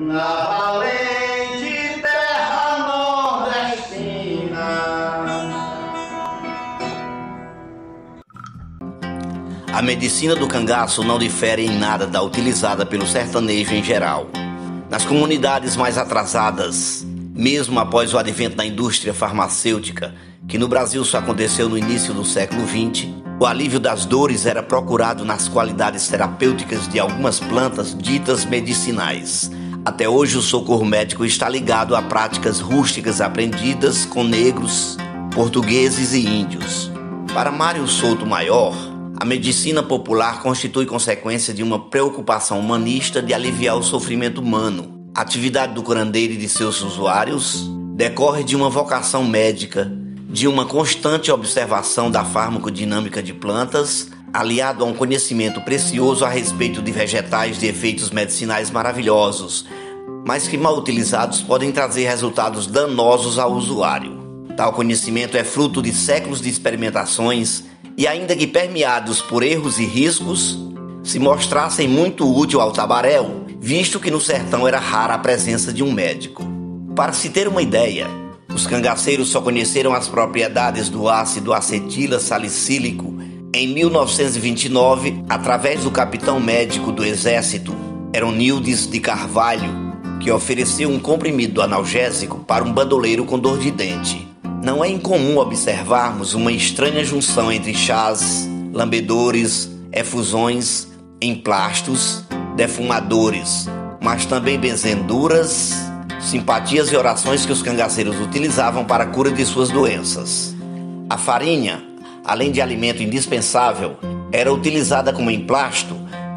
na valente terra nordestina. A medicina do cangaço não difere em nada da utilizada pelo sertanejo em geral. Nas comunidades mais atrasadas, mesmo após o advento da indústria farmacêutica, que no Brasil só aconteceu no início do século XX, o alívio das dores era procurado nas qualidades terapêuticas de algumas plantas ditas medicinais. Até hoje o socorro médico está ligado a práticas rústicas aprendidas com negros, portugueses e índios. Para Mário Souto Maior, a medicina popular constitui consequência de uma preocupação humanista de aliviar o sofrimento humano. A atividade do curandeiro e de seus usuários decorre de uma vocação médica, de uma constante observação da farmacodinâmica de plantas, aliado a um conhecimento precioso a respeito de vegetais de efeitos medicinais maravilhosos, mas que mal utilizados podem trazer resultados danosos ao usuário. Tal conhecimento é fruto de séculos de experimentações e, ainda que permeados por erros e riscos, se mostrassem muito útil ao tabaréu, visto que no sertão era rara a presença de um médico. Para se ter uma ideia, os cangaceiros só conheceram as propriedades do ácido acetila salicílico em 1929 através do capitão médico do exército, Eronildes de Carvalho, que ofereceu um comprimido analgésico para um bandoleiro com dor de dente. Não é incomum observarmos uma estranha junção entre chás, lambedores, efusões, emplastos, defumadores, mas também benzenduras, simpatias e orações que os cangaceiros utilizavam para a cura de suas doenças. A farinha, além de alimento indispensável, era utilizada como emplasto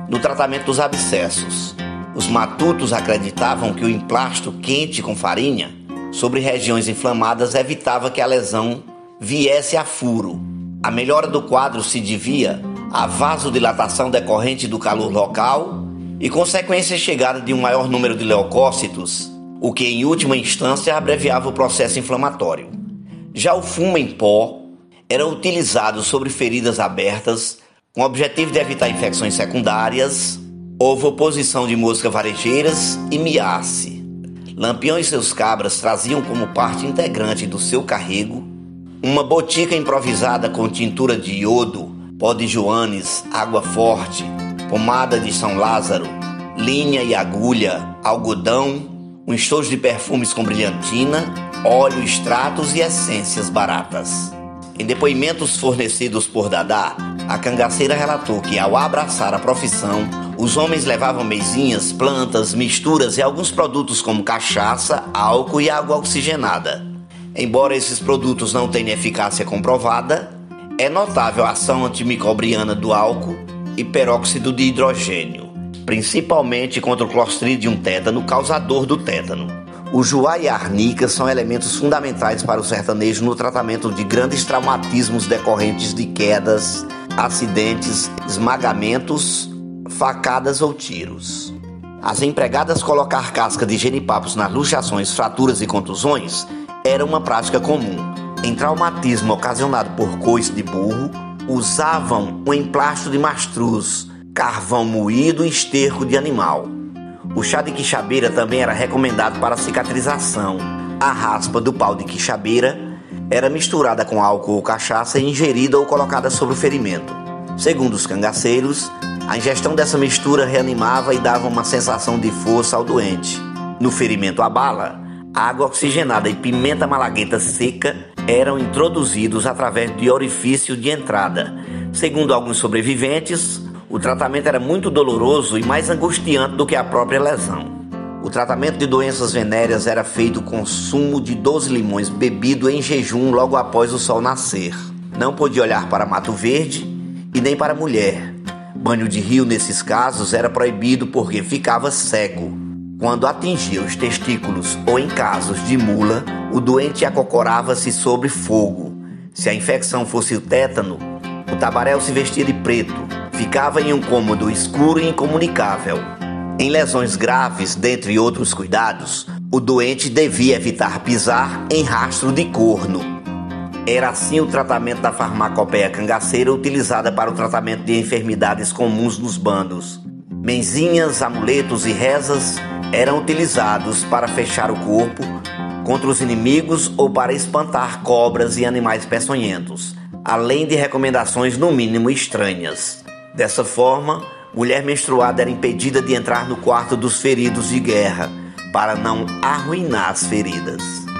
no tratamento dos abscessos. Os matutos acreditavam que o emplasto quente com farinha sobre regiões inflamadas evitava que a lesão viesse a furo. A melhora do quadro se devia à vasodilatação decorrente do calor local e consequência chegada de um maior número de leucócitos, o que em última instância abreviava o processo inflamatório. Já o fumo em pó era utilizado sobre feridas abertas com o objetivo de evitar infecções secundárias. Houve oposição de moscas varejeiras e miasse. Lampião e seus cabras traziam como parte integrante do seu carrego uma botica improvisada com tintura de iodo, pó de joanes, água forte, pomada de São Lázaro, linha e agulha, algodão, um estojo de perfumes com brilhantina, óleo, extratos e essências baratas. Em depoimentos fornecidos por Dadá, a cangaceira relatou que, ao abraçar a profissão, os homens levavam mesinhas, plantas, misturas e alguns produtos como cachaça, álcool e água oxigenada. Embora esses produtos não tenham eficácia comprovada, é notável a ação antimicrobiana do álcool e peróxido de hidrogênio, principalmente contra o clostridium tétano, causador do tétano. O juá e a arnica são elementos fundamentais para o sertanejo no tratamento de grandes traumatismos decorrentes de quedas, acidentes, esmagamentos, facadas ou tiros. As empregadas colocar casca de genipapos nas luxações, fraturas e contusões era uma prática comum. Em traumatismo ocasionado por coice de burro, usavam um emplasto de mastruz, carvão moído e esterco de animal. O chá de quixabeira também era recomendado para cicatrização. A raspa do pau de quixabeira era misturada com álcool ou cachaça e ingerida ou colocada sobre o ferimento. Segundo os cangaceiros, a ingestão dessa mistura reanimava e dava uma sensação de força ao doente. No ferimento à bala, água oxigenada e pimenta malagueta seca eram introduzidos através de orifício de entrada. Segundo alguns sobreviventes, o tratamento era muito doloroso e mais angustiante do que a própria lesão. O tratamento de doenças venéreas era feito com sumo de 12 limões bebido em jejum logo após o sol nascer. Não podia olhar para mato verde e nem para mulher. Banho de rio, nesses casos, era proibido porque ficava cego. Quando atingia os testículos ou, em casos de mula, o doente acocorava-se sobre fogo. Se a infecção fosse o tétano, o tabaréu se vestia de preto, ficava em um cômodo escuro e incomunicável. Em lesões graves, dentre outros cuidados, o doente devia evitar pisar em rastro de corno. Era assim o tratamento da farmacopeia cangaceira utilizada para o tratamento de enfermidades comuns nos bandos. Menzinhas, amuletos e rezas eram utilizados para fechar o corpo contra os inimigos ou para espantar cobras e animais peçonhentos, além de recomendações no mínimo estranhas. Dessa forma, mulher menstruada era impedida de entrar no quarto dos feridos de guerra para não arruinar as feridas.